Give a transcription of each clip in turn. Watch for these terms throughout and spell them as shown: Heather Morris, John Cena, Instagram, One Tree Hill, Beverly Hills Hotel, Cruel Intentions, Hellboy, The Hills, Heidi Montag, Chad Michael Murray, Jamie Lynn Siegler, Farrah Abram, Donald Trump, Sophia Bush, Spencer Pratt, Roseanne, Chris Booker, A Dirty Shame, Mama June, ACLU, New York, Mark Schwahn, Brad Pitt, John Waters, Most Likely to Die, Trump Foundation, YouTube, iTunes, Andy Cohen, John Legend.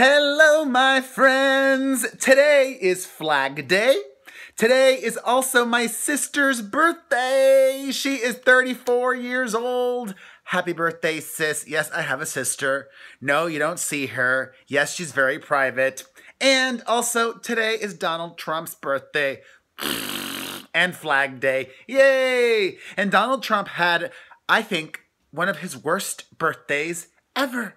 Hello, my friends. Today is Flag Day. Today is also my sister's birthday. She is 34 years old. Happy birthday, sis. Yes, I have a sister. No, you don't see her. Yes, she's very private. And also, today is Donald Trump's birthday and Flag Day. Yay! And Donald Trump had, I think, one of his worst birthdays ever.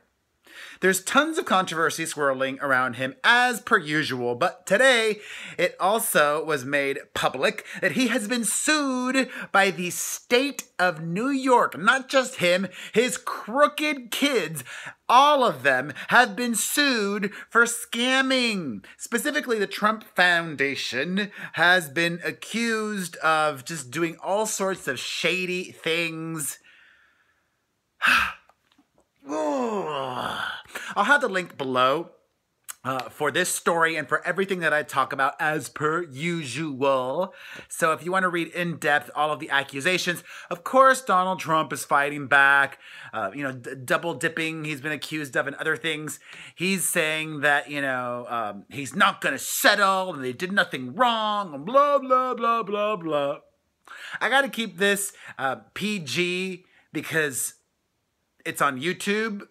There's tons of controversy swirling around him as per usual, but today it also was made public that he has been sued by the state of New York. Not just him, his crooked kids, all of them have been sued for scamming. Specifically, the Trump Foundation has been accused of just doing all sorts of shady things. I'll have the link below for this story and for everything that I talk about as per usual. So if you want to read in depth all of the accusations, of course, Donald Trump is fighting back, you know, double dipping he's been accused of and other things. He's saying that, you know, he's not going to settle and they did nothing wrong and blah, blah, blah, blah, blah. I got to keep this PG because it's on YouTube.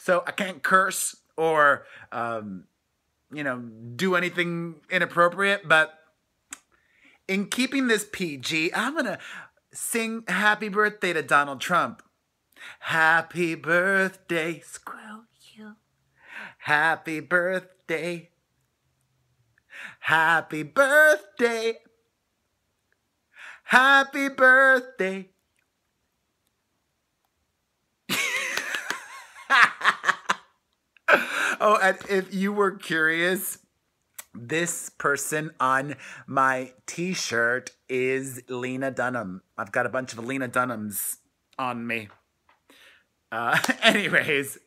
So I can't curse or, you know, do anything inappropriate. But in keeping this PG, I'm going to sing happy birthday to Donald Trump. Happy birthday, screw you. Happy birthday. Happy birthday. Happy birthday. Oh, and if you were curious, this person on my t-shirt is Lena Dunham. I've got a bunch of Lena Dunhams on me. Anyways,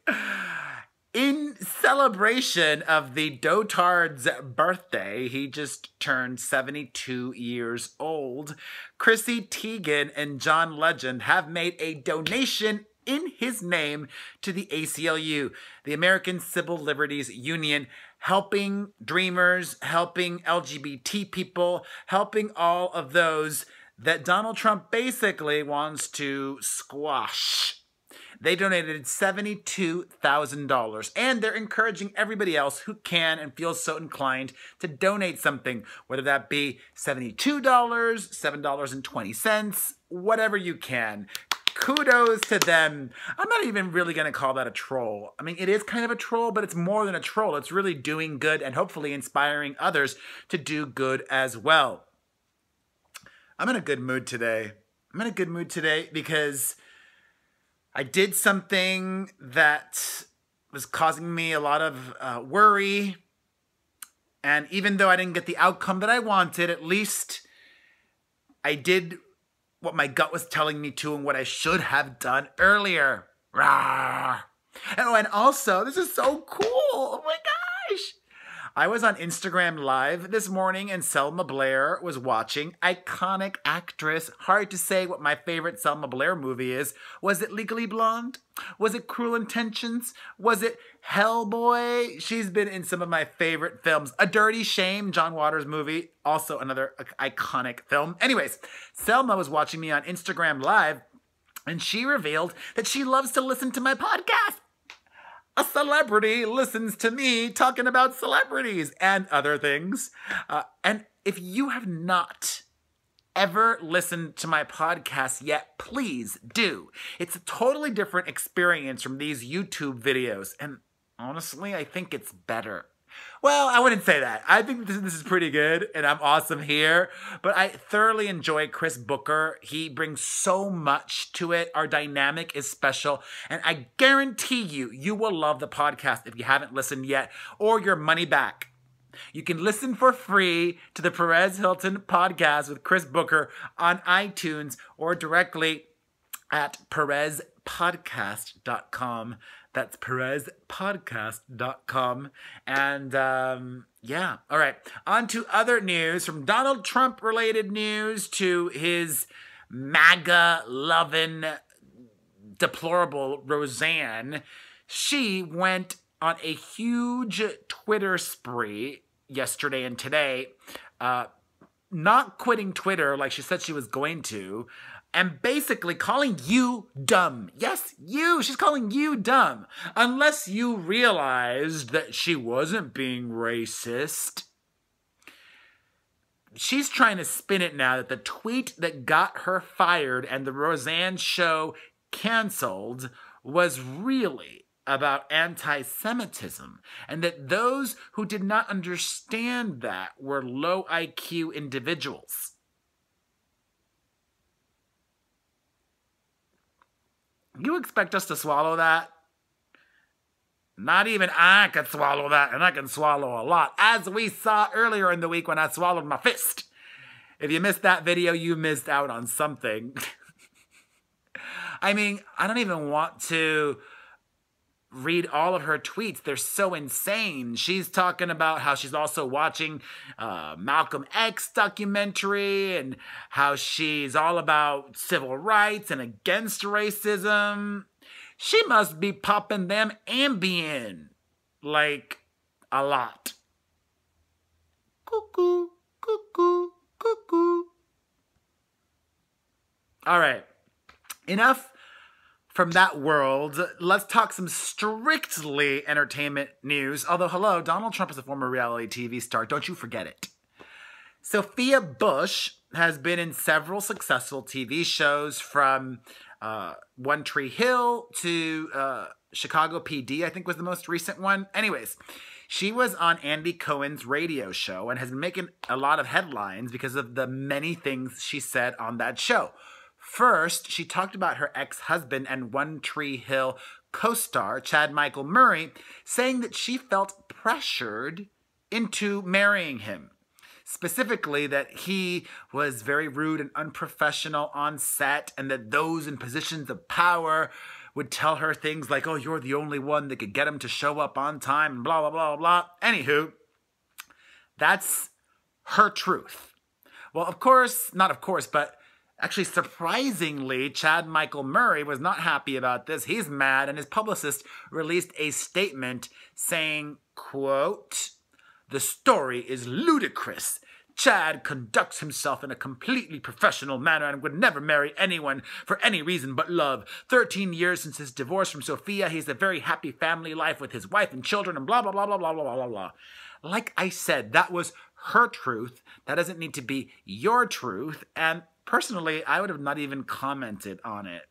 in celebration of the dotard's birthday, he just turned 72 years old, Chrissy Teigen and John Legend have made a donation in his name to the ACLU, the American Civil Liberties Union, helping dreamers, helping LGBT people, helping all of those that Donald Trump basically wants to squash. They donated $72,000, and they're encouraging everybody else who can and feels so inclined to donate something, whether that be $72, $7.20, whatever you can. Kudos to them. I'm not even really going to call that a troll. I mean, it is kind of a troll, but it's more than a troll. It's really doing good and hopefully inspiring others to do good as well. I'm in a good mood today. I'm in a good mood today because I did something that was causing me a lot of worry. And even though I didn't get the outcome that I wanted, at least I did what my gut was telling me to and what I should have done earlier. Rawr. Oh, and also, this is so cool. Oh my gosh. I was on Instagram Live this morning and Selma Blair was watching. Iconic actress. Hard to say what my favorite Selma Blair movie is. Was it Legally Blonde? Was it Cruel Intentions? Was it Hellboy? She's been in some of my favorite films. A Dirty Shame, John Waters movie. Also another iconic film. Anyways, Selma was watching me on Instagram Live and she revealed that she loves to listen to my podcast. A celebrity listens to me talking about celebrities and other things. And if you have not ever listened to my podcast yet, please do. It's a totally different experience from these YouTube videos. And honestly, I think it's better. Well, I wouldn't say that. I think this is pretty good and I'm awesome here, but I thoroughly enjoy Chris Booker. He brings so much to it. Our dynamic is special and I guarantee you, you will love the podcast if you haven't listened yet or your money back. You can listen for free to the Perez Hilton podcast with Chris Booker on iTunes or directly at perezpodcast.com. That's perezpodcast.com. And yeah, all right. On to other news, from Donald Trump-related news to his MAGA-loving, deplorable Roseanne. She went on a huge Twitter spree yesterday and today, not quitting Twitter like she said she was going to, and basically calling you dumb. Yes, you. She's calling you dumb. Unless you realized that she wasn't being racist. She's trying to spin it now that the tweet that got her fired and the Roseanne show canceled was really about anti-Semitism, and that those who did not understand that were low IQ individuals. You expect us to swallow that? Not even I could swallow that, and I can swallow a lot, as we saw earlier in the week when I swallowed my fist. If you missed that video, you missed out on something. I mean, I don't even want to read all of her tweets. They're so insane. She's talking about how she's also watching Malcolm X documentary and how she's all about civil rights and against racism. She must be popping them Ambien, like, a lot. Cuckoo, cuckoo, cuckoo. All right, enough from that world. Let's talk some strictly entertainment news. Although, hello, Donald Trump is a former reality TV star. Don't you forget it. Sophia Bush has been in several successful TV shows, from One Tree Hill to Chicago PD, I think was the most recent one. Anyways, she was on Andy Cohen's radio show and has been making a lot of headlines because of the many things she said on that show. First, she talked about her ex-husband and One Tree Hill co-star, Chad Michael Murray, saying that she felt pressured into marrying him. Specifically, that he was very rude and unprofessional on set, and that those in positions of power would tell her things like, oh, you're the only one that could get him to show up on time, and blah, blah, blah, blah. Anywho, that's her truth. Well, of course, not of course, but actually surprisingly, Chad Michael Murray was not happy about this. He's mad, and his publicist released a statement saying, quote, "The story is ludicrous. Chad conducts himself in a completely professional manner and would never marry anyone for any reason but love. 13 years since his divorce from Sophia, he's a very happy family life with his wife and children and blah, blah, blah, blah, blah, blah, blah, blah." Like I said, that was her truth. That doesn't need to be your truth. And personally, I would have not even commented on it.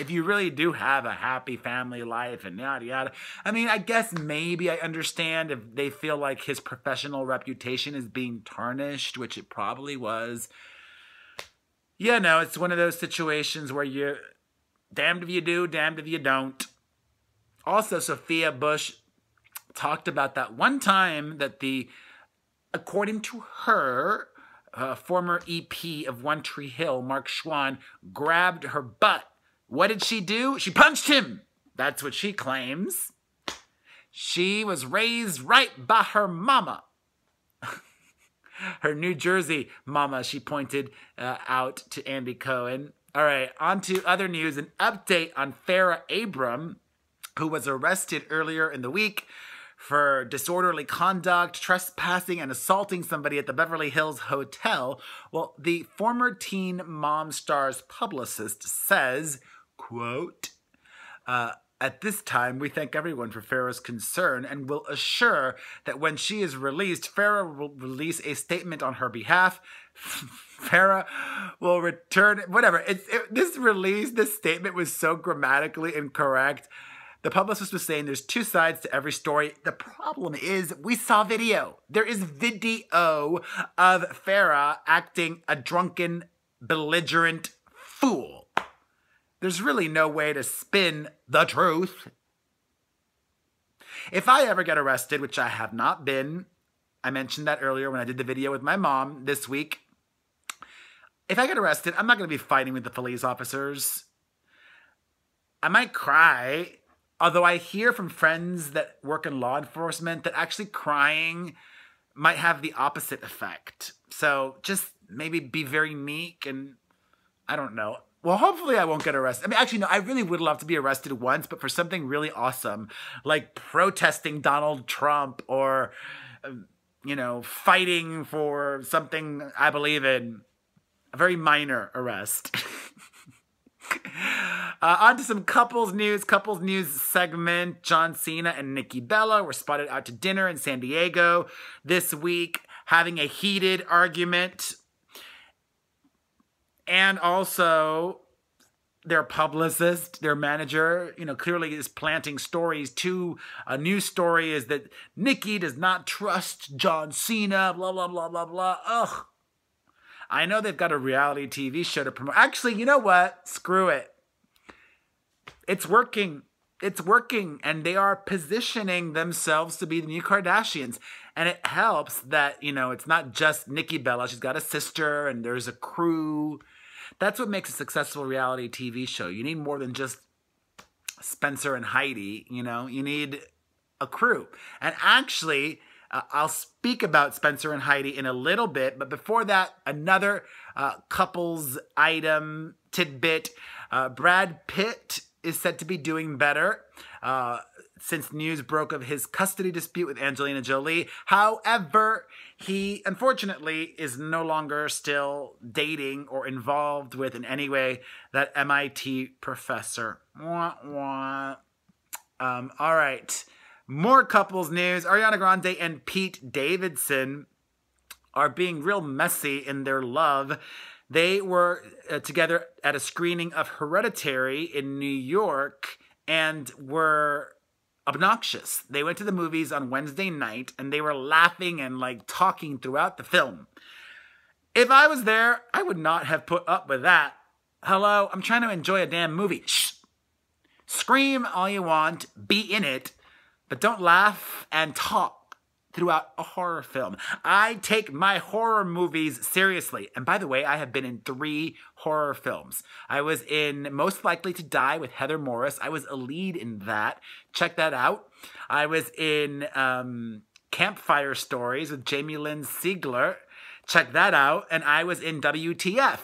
If you really do have a happy family life and yada yada, I mean, I guess maybe I understand if they feel like his professional reputation is being tarnished, which it probably was. Yeah, no, it's one of those situations where you're damned if you do, damned if you don't. Also, Sophia Bush talked about that one time that the, according to her, former EP of One Tree Hill, Mark Schwahn, grabbed her butt. What did she do? She punched him. That's what she claims. She was raised right by her mama. Her New Jersey mama, she pointed out to Andy Cohen. All right, on to other news. An update on Farrah Abram, who was arrested earlier in the week for disorderly conduct, trespassing, and assaulting somebody at the Beverly Hills Hotel. Well, the former Teen Mom star's publicist says, quote, "At this time, we thank everyone for Farrah's concern and will assure that when she is released, Farrah will release a statement on her behalf." Farrah will return, whatever. This statement was so grammatically incorrect. The publicist was saying there's two sides to every story. The problem is we saw video. There is video of Farrah acting a drunken, belligerent fool. There's really no way to spin the truth. If I ever get arrested, which I have not been, I mentioned that earlier when I did the video with my mom this week. If I get arrested, I'm not going to be fighting with the police officers. I might cry, although I hear from friends that work in law enforcement that actually crying might have the opposite effect. So just maybe be very meek and, I don't know, Well, hopefully I won't get arrested. I mean, actually, no, I really would love to be arrested once, but for something really awesome, like protesting Donald Trump or, you know, fighting for something I believe in. A very minor arrest. On to some couples news. Couples news segment. John Cena and Nikki Bella were spotted out to dinner in San Diego this week, having a heated argument. And also, their publicist, their manager, you know, clearly is planting stories too. A new story is that Nikki does not trust John Cena, blah, blah, blah, blah, blah. Ugh. I know they've got a reality TV show to promote. Actually, you know what? Screw it. It's working. It's working. And they are positioning themselves to be the new Kardashians. And it helps that, you know, it's not just Nikki Bella. She's got a sister and there's a crew. That's what makes a successful reality TV show. You need more than just Spencer and Heidi, you know. You need a crew. And actually, I'll speak about Spencer and Heidi in a little bit. But before that, another couples item tidbit. Brad Pitt is said to be doing better since news broke of his custody dispute with Angelina Jolie. However, he unfortunately is no longer still dating or involved with in any way that MIT professor. Wah, wah. All right. More couples news. Ariana Grande and Pete Davidson are being real messy in their love. They were together at a screening of Hereditary in New York and were obnoxious. They went to the movies on Wednesday night and they were laughing and like talking throughout the film. If I was there, I would not have put up with that. Hello, I'm trying to enjoy a damn movie. Shh. Scream all you want, be in it, but don't laugh and talk throughout a horror film. I take my horror movies seriously. And by the way, I have been in 3 horror films. I was in Most Likely to Die with Heather Morris. I was a lead in that. Check that out. I was in Campfire Stories with Jamie Lynn Siegler. Check that out. And I was in WTF.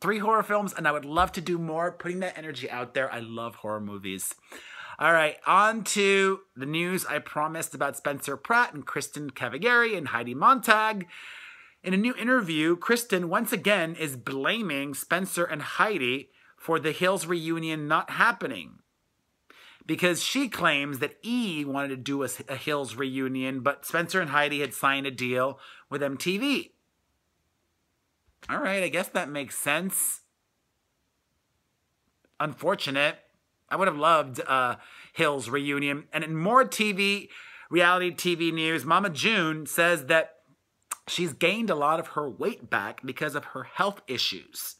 3 horror films, and I would love to do more. Putting that energy out there. I love horror movies. All right, on to the news I promised about Spencer Pratt and Kristen Cavallari and Heidi Montag. In a new interview, Kristen once again is blaming Spencer and Heidi for the Hills reunion not happening, because she claims that E! Wanted to do a Hills reunion, but Spencer and Heidi had signed a deal with MTV. All right, I guess that makes sense. Unfortunate. I would have loved Hills reunion. And in more TV, reality TV news, Mama June says that she's gained a lot of her weight back because of her health issues.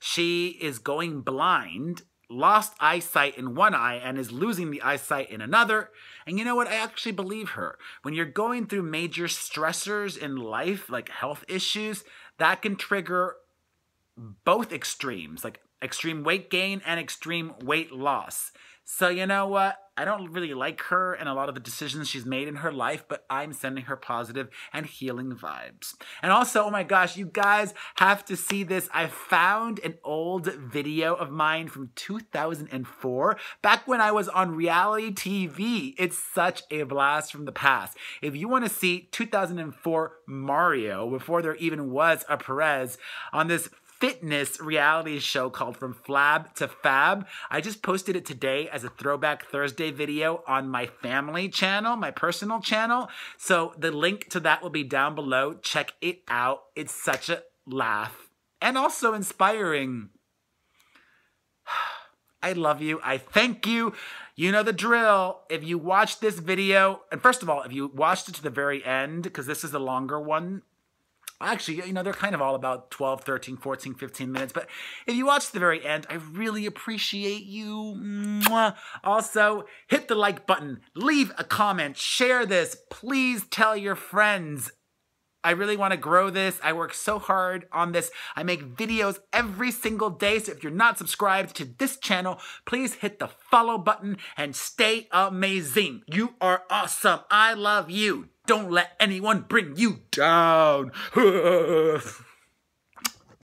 She is going blind, lost eyesight in one eye, and is losing the eyesight in another. And you know what? I actually believe her. When you're going through major stressors in life, like health issues, that can trigger both extremes, like extreme weight gain and extreme weight loss. So you know what? I don't really like her and a lot of the decisions she's made in her life, but I'm sending her positive and healing vibes. And also, oh my gosh, you guys have to see this. I found an old video of mine from 2004, back when I was on reality TV. It's such a blast from the past. If you want to see 2004 Mario, before there even was a Perez, on this fitness reality show called From Flab to Fab. I just posted it today as a Throwback Thursday video on my family channel, my personal channel. So the link to that will be down below. Check it out. It's such a laugh and also inspiring. I love you. I thank you. You know the drill. If you watch this video, and first of all, if you watched it to the very end, because this is a longer one, actually, you know, they're kind of all about 12, 13, 14, 15 minutes. But if you watch the very end, I really appreciate you. Mwah. Also, hit the like button. Leave a comment. Share this. Please tell your friends. I really want to grow this. I work so hard on this. I make videos every single day. So if you're not subscribed to this channel, please hit the follow button and stay amazing. You are awesome. I love you. Don't let anyone bring you down.